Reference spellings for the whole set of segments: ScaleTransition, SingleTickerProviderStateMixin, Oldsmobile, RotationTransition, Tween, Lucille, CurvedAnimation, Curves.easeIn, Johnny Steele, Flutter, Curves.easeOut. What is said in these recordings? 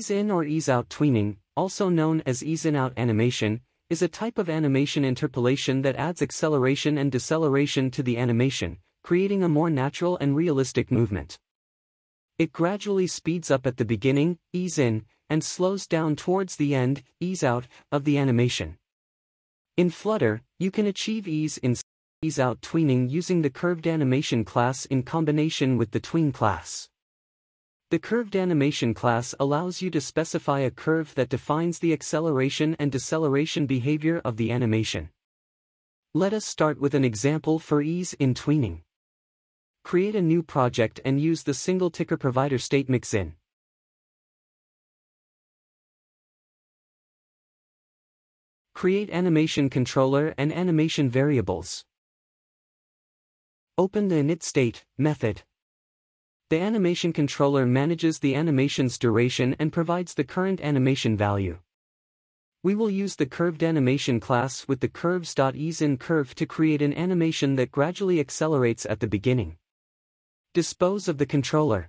Ease-in or ease-out tweening, also known as ease-in-out animation, is a type of animation interpolation that adds acceleration and deceleration to the animation, creating a more natural and realistic movement. It gradually speeds up at the beginning, ease-in, and slows down towards the end, ease-out, of the animation. In Flutter, you can achieve ease-in and ease-out tweening using the CurvedAnimation class in combination with the Tween class. The CurvedAnimation class allows you to specify a curve that defines the acceleration and deceleration behavior of the animation. Let us start with an example for ease in tweening. Create a new project and use the SingleTickerProviderStateMixin. Create animation controller and animation variables. Open the initState method. The animation controller manages the animation's duration and provides the current animation value. We will use the CurvedAnimation class with the Curves.easeIn curve to create an animation that gradually accelerates at the beginning. Dispose of the controller.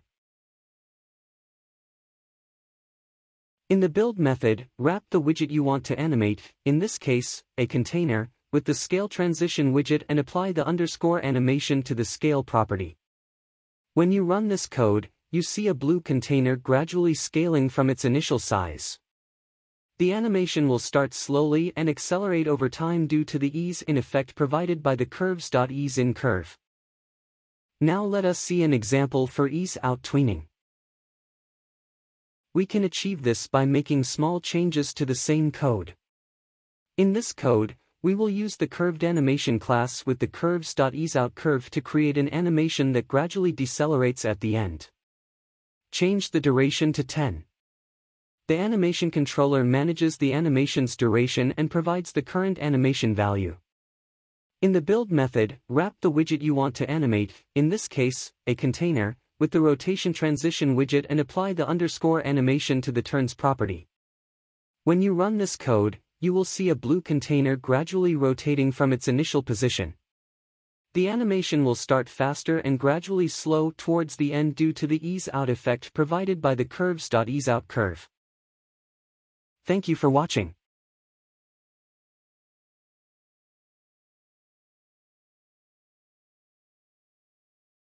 In the build method, wrap the widget you want to animate, in this case, a container, with the ScaleTransition widget and apply the underscore animation to the scale property. When you run this code, you see a blue container gradually scaling from its initial size. The animation will start slowly and accelerate over time due to the ease-in effect provided by the Curves.easeIn curve. Now let us see an example for ease-out tweening. We can achieve this by making small changes to the same code. In this code, we will use the CurvedAnimation class with the Curves.easeOut curve to create an animation that gradually decelerates at the end. Change the duration to 10. The animation controller manages the animation's duration and provides the current animation value. In the build method, wrap the widget you want to animate, in this case, a container, with the RotationTransition widget and apply the underscore animation to the turns property. When you run this code, you will see a blue container gradually rotating from its initial position. The animation will start faster and gradually slow towards the end due to the ease-out effect provided by the Curves.easeOut curve. Thank you for watching.